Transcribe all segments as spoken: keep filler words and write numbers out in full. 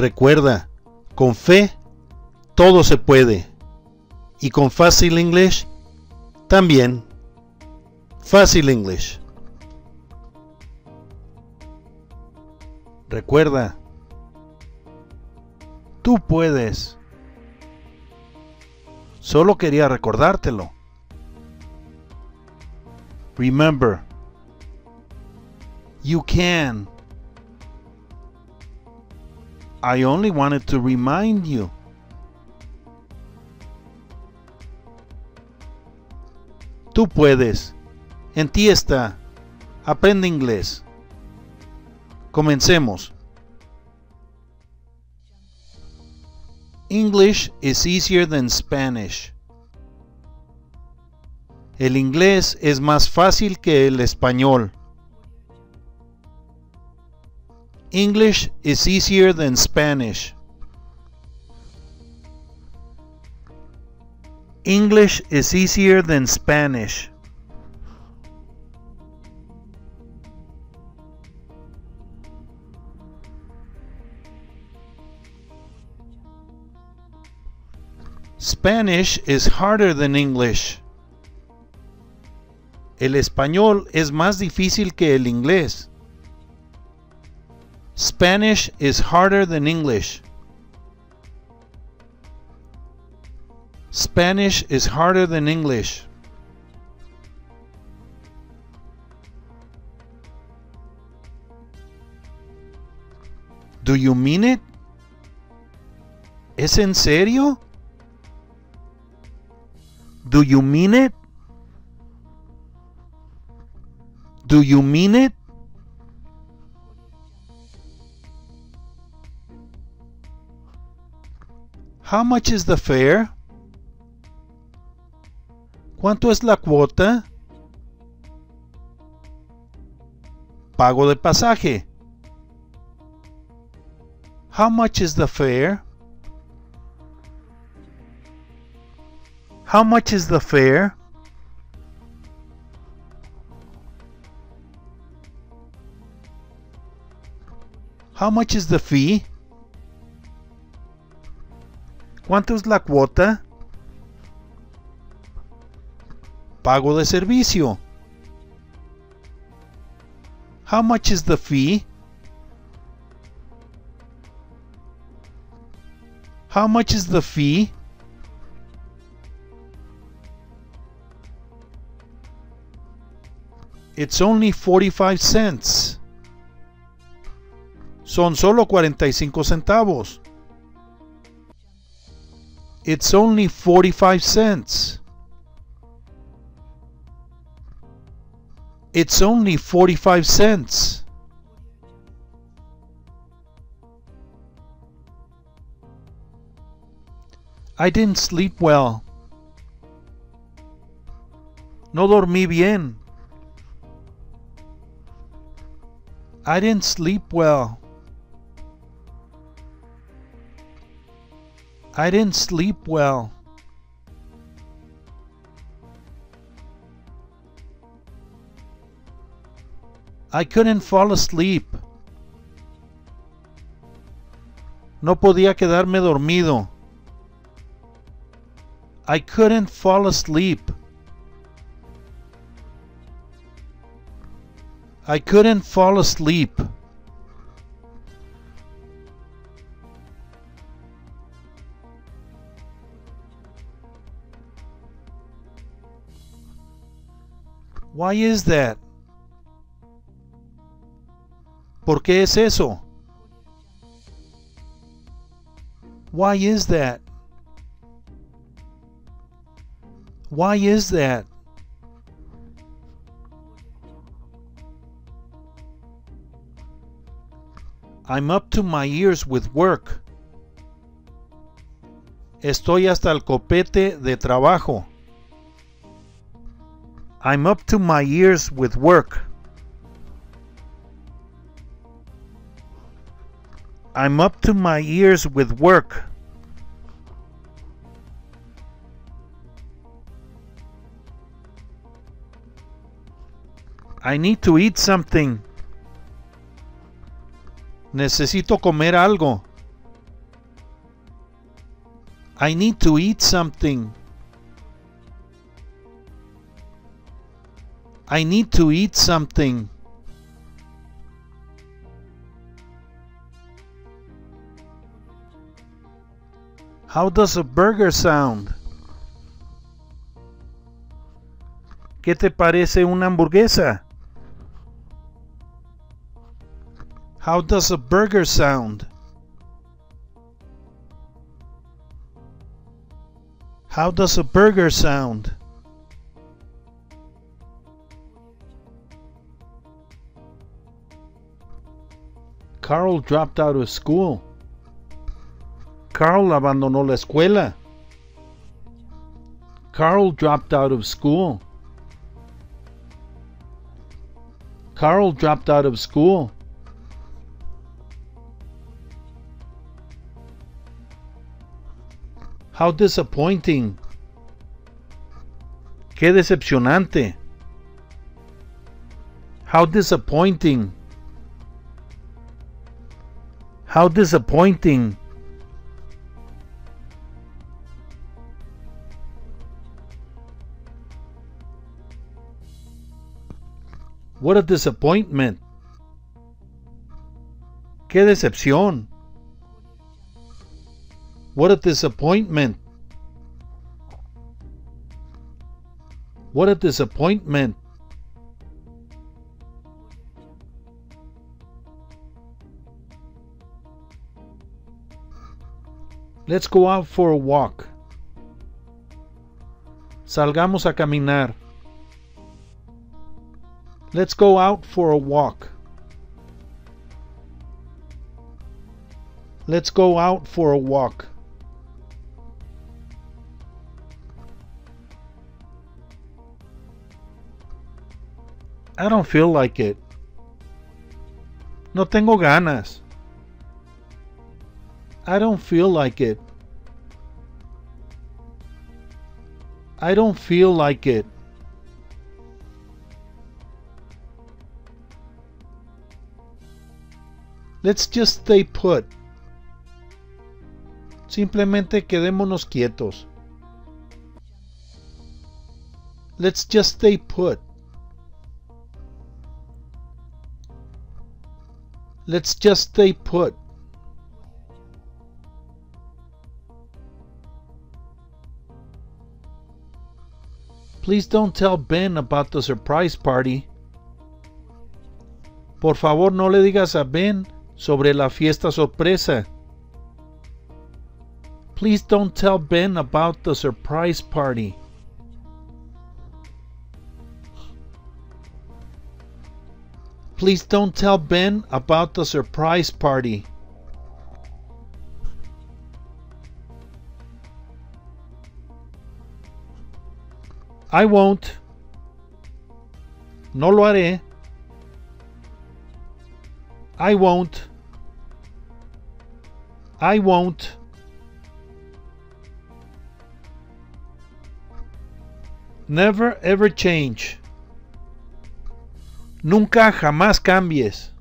Recuerda, con fe todo se puede. Y con Fácil English también. Fácil English. Recuerda, tú puedes. Solo quería recordártelo. Remember, you can. I only wanted to remind you. Tú puedes. En ti está. Aprende inglés. Comencemos. English is easier than Spanish. El inglés es más fácil que el español. English is easier than Spanish. English is easier than Spanish. Spanish is harder than English. El español es más difícil que el inglés. Spanish is harder than English. Spanish is harder than English. Do you mean it? ¿Es en serio? Do you mean it? Do you mean it? How much is the fare? ¿Cuánto es la cuota? Pago de pasaje. How much is the fare? How much is the fare? How much is the fee? ¿Cuánto es la cuota? Pago de servicio. How much is the fee? How much is the fee? It's only forty-five cents. Son solo cuarenta y cinco centavos. It's only forty-five cents. It's only forty-five cents. I didn't sleep well. No dormí bien. I didn't sleep well. I didn't sleep well. I couldn't fall asleep. No podía quedarme dormido. I couldn't fall asleep. I couldn't fall asleep. Why is that? ¿Por qué es eso? Why is that? Why is that? I'm up to my ears with work. Estoy hasta el copete de trabajo. I'm up to my ears with work. I'm up to my ears with work. I need to eat something. Necesito comer algo. I need to eat something. I need to eat something. How does a burger sound? ¿Qué te parece una hamburguesa? How does a burger sound? How does a burger sound? Carl dropped out of school. Carl abandonó la escuela. Carl dropped out of school. Carl dropped out of school. How disappointing. Qué decepcionante. How disappointing. How disappointing. What a disappointment. Qué decepción. What a disappointment. What a disappointment. Let's go out for a walk. Salgamos a caminar. Let's go out for a walk. Let's go out for a walk. I don't feel like it. No tengo ganas. I don't feel like it. I don't feel like it. Let's just stay put. Simplemente quedémonos quietos. Let's just stay put. Let's just stay put. Please don't tell Ben about the surprise party. Por favor, no le digas a Ben sobre la fiesta sorpresa. Please don't tell Ben about the surprise party. Please don't tell Ben about the surprise party. I won't. No lo haré. I won't. I won't. Never ever change. Nunca jamás cambies.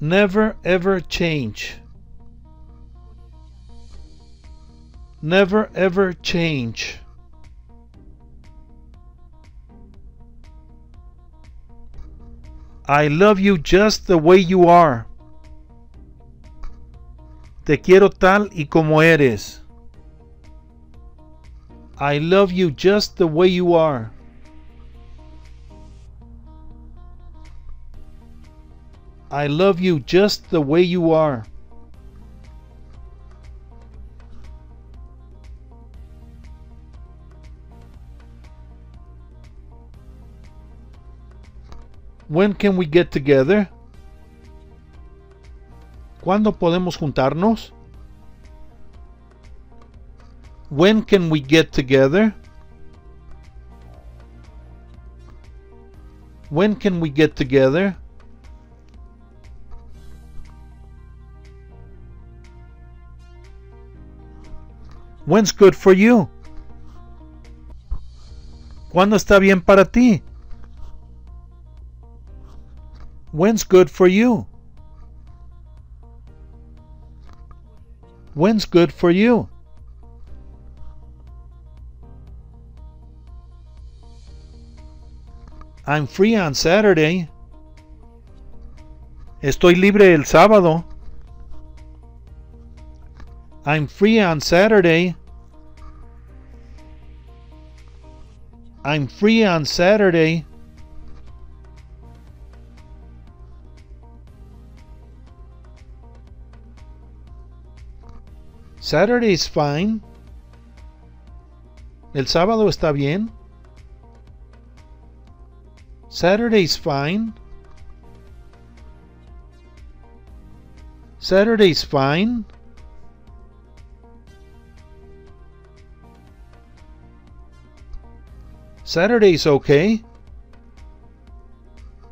Never ever change. Never ever change. I love you just the way you are. Te quiero tal y como eres. I love you just the way you are. I love you just the way you are. When can we get together? ¿Cuándo podemos juntarnos? When can we get together? When can we get together? When's good for you? ¿Cuándo está bien para ti? When's good for you? When's good for you? I'm free on Saturday. Estoy libre el sábado. I'm free on Saturday. I'm free on Saturday. Saturday's fine. El sábado está bien. Saturday's fine. Saturday's fine. Saturday's okay.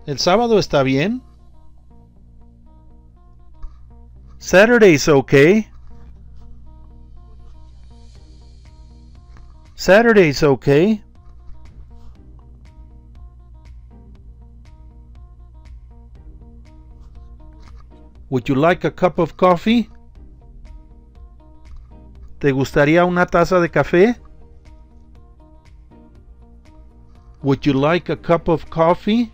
El sábado está bien. Saturday's okay. Saturday's okay. Would you like a cup of coffee? ¿Te gustaría una taza de café? Would you like a cup of coffee?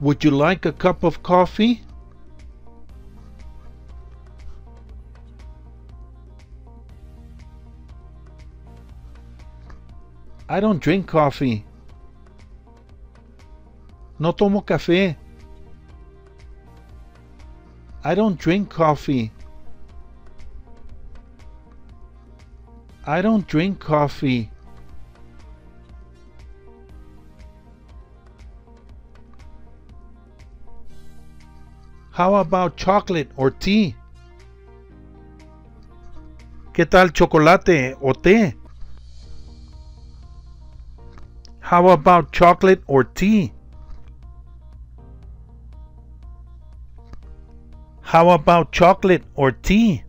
Would you like a cup of coffee? I don't drink coffee. No tomo café. I don't drink coffee. I don't drink coffee. How about chocolate or tea? ¿Qué tal chocolate o té? How about chocolate or tea? How about chocolate or tea?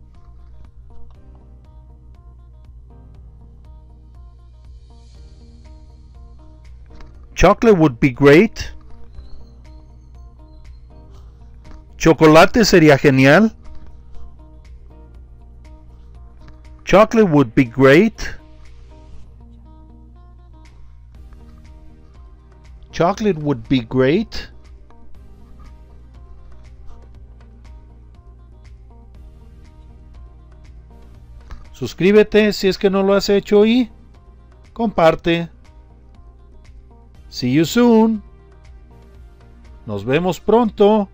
Chocolate would be great. Chocolate sería genial. Chocolate would be great. Chocolate would be great. Suscríbete si es que no lo has hecho y comparte. See you soon. Nos vemos pronto.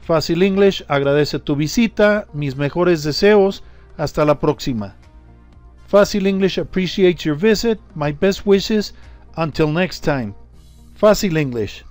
Fácil English agradece tu visita. Mis mejores deseos. Hasta la próxima. Fácil English appreciates your visit. My best wishes. Until next time. Fácil English.